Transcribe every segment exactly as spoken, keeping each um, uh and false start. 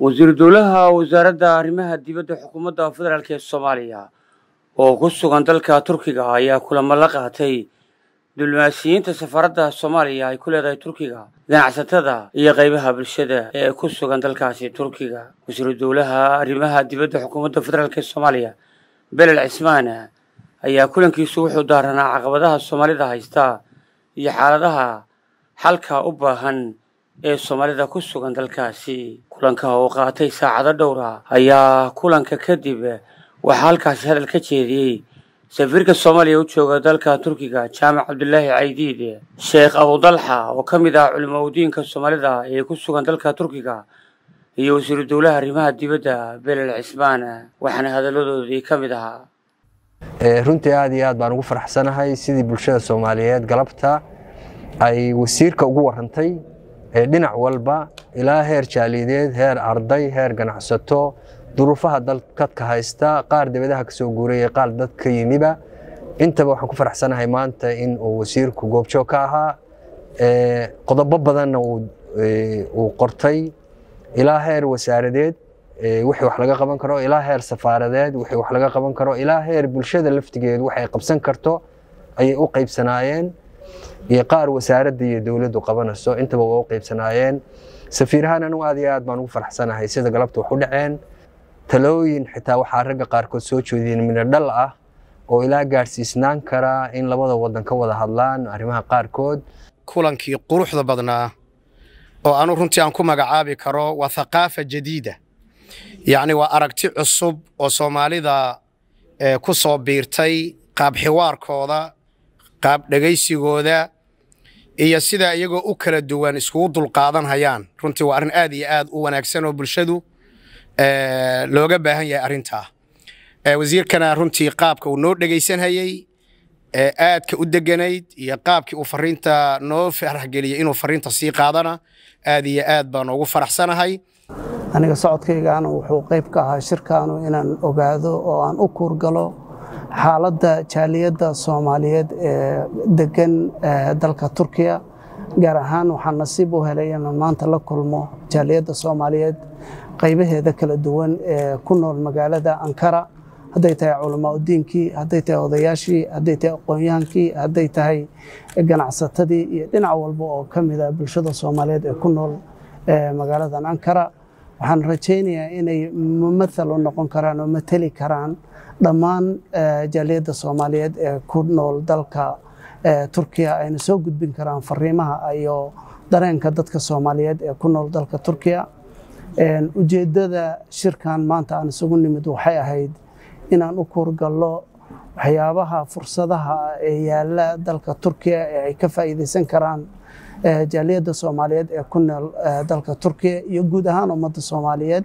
وزير دولها وزارة أرمها ديبت حكومة فدرالية الصومالية وقصو غندلك تركيا هي كل ملقة هي دبلوماسيين تسافرتها الصومالية هي كل ذا تركيا نعستها هي غيبها بالشدة قصو غندلك هي تركيا وزير دولها أرمها ديبت حكومة فدرالية الصومالية بل العثمانة هي كل كيسوح ودارنا عقبتها الصومالية هيستا هي حالها حلقها أبهن ee Soomaalida ku sugan dalkaasi kulanka oo qaatay saacado dhowr ah ayaa kulanka kadib waxa halkaas hadal ka jeediyay safiirka Soomaaliya u jooga dalka Turkiga Jaamac Abdullaahi Caydiid Sheekh Abu Dalha oo kamid ah culimadiinka Soomaalida ee ku sugan dalka Turkiga iyo wasiir dawladda arrimaha dibadda Bilal Cismaan waxana hadaladoodii kamid ahaa ee runtii aad iyo aad baan ugu faraxsanahay sidii bulshada Soomaaliyeed galabta ay wasiirka ugu warantay dhinac walba ilaa heer jaalideed heer arday heer ganacsato duruufaha dalka ka haysta qaar dibadaha ka soo guuray qaar dadka yimiba intaba waxaan ku faraxsanahay maanta in uu wasiirku goobjoog ka ahaa ee qodobo badan uu uu qortay ilaa heer wasaaradeed wixii wax laga qaban karo ilaa heer safaaradeed wixii wax laga qaban karo ilaa heer bulshada laftigeed waxay qabsan karto ayay u qaybsanaayeen يقار وسارة دي دولة وقبنا السو أنت بواقع بسناين سفيرها نواديات بانو فرحسنا هاي سيد قلبت وحول عين تلوين حتى وحرق قار كسوتش ودين من الدلعة وإلى جارس إسنان كرا إن لبض وضن كوض هاللان أرمها قار كود كلن كي قروح لبضنا وأنا كنت أنكم عابي كرا وثقافة جديدة يعني وأركت الصب وصومالي ذا كصب بيرتي قاب حوار كوضا قاب دغيسي غودا iyo sida iyagu u kala duwan isku dulqaadan hayaan runtii waa arin aad iyo aad u wanaagsan oo bulshadu ee looga baahan yahay arinta ee wasiirkana runtii qaabka uu noo dhageysan hayay ee aadka u deganayd iyo qaabka uu fariinta noo farax galiyay inuu fariinta sii qaadana aad iyo aad baan ugu faraxsanahay aniga socodkaygaana wuxuu qayb ka ahaa shirkaanu inaan ogaado oo aan u kurgalo xaaladda jaaliyadda Soomaaliyeed ee degan dalka Turkiga gaar ahaan waxaan nasiib u helay inaan maanta la kulmo jaaliyadda Soomaaliyeed qaybaheeda kala duwan ee ku nool magaalada Ankara haday tahay culimadiinkii haday tahay odayaashii haday tahay aqoonyahannii haday tahay ganacsatadii iyo dhinac walba oo kamid ah bulshada Soomaaliyeed ee ku nool magaalada Ankara waxaan rajaynayaa inay mamathal noqon karaan oo matali karaan dhammaan jaaliyadda Soomaaliyeed ee ku nool dalka Turkiga ayna soo gudbin karaan fariimaha iyo dareenka dadka Soomaaliyeed ee ku nool dalka Turkiga een ujeedada shirkan maanta aan isugu nimid waxay ahayd inaan u korgalo waxyaabaha fursadaha ee yaala dalka Turkiga ee ay ka faa'iideysan karaan jaaliyadda Soomaaliyeed ee ku nool dalka Turkiga iyo guud ahaan ummadda Soomaaliyeed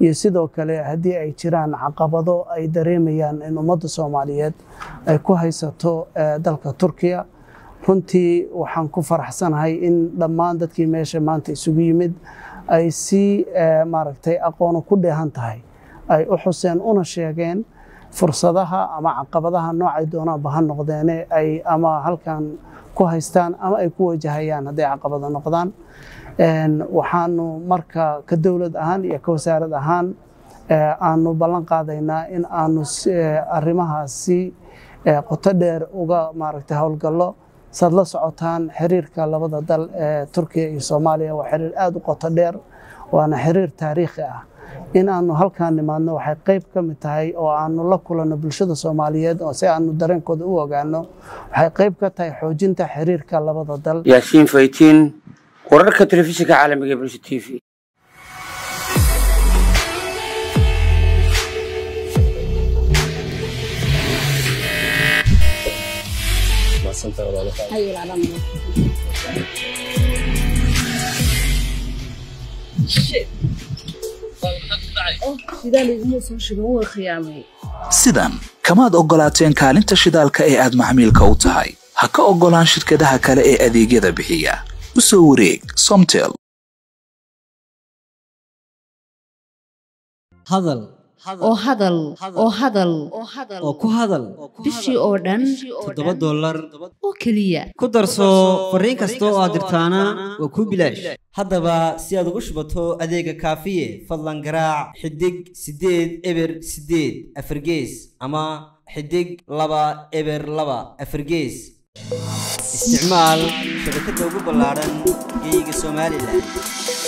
iyo sidoo kale hadii ay jiraan caqabado ay dareemayaan in ummadda Soomaaliyeed ay ku haysato dalka Turkiga runtii waxaan ku faraxsanahay in dhammaan dadkii meesha maanta isugu yimid ay si maaragtay aqoon ku dheehan tahay ay u xuseen una sheegeen fursadaha ama caqabadaha noocay doonaan bahan noqdeen ay ama halkan ku haystaan ama ay ku wajahayaan haday caqabado noqdaan een waxaanu marka ka dawlad ahaan iyo ka wasaarad ahaan aanu ballan qaadaynaa in aanu arrimahaasi qoto dheer uga maaragtay hawlgallo sad la socotaan xiriirka labada dal ee Turkiga iyo Soomaaliya waa xiriir aad u qoto dheer waana xiriir taariikhi ah in aanu halkaan nimaadno waxay qayb ka mid tahay oo aanu la kulanno bulshada Soomaaliyeed oo si aanu dareenkooda u ogaano waxay qayb ka tahay xoojinta xiriirka labada dal Yaasiin Faytiin قررت التلفزيون العالمي قبل تي في ما سنت ولا أيوة العالمي شيء هو خيامي سدان كماد أقولاتين كالنت شدال كأي أد محمل كوتهاي هكا أقولان شركتها كأي أدي جذا بحية وسوريك سمتل هذا oo hadal oo hadal oo ku hadal bishii oo dhan todoba dollar oo kaliya ku darso fariin kasta oo aad dirtaana waa ku bilaash haddaba si aad ugu shubato adeega kaafiye fadlan garaac xidig sideed eber sideed afargees ama xidig laba eber laba afargees isticmaal shabakada ugu ballaaran geeyiga Soomaaliland.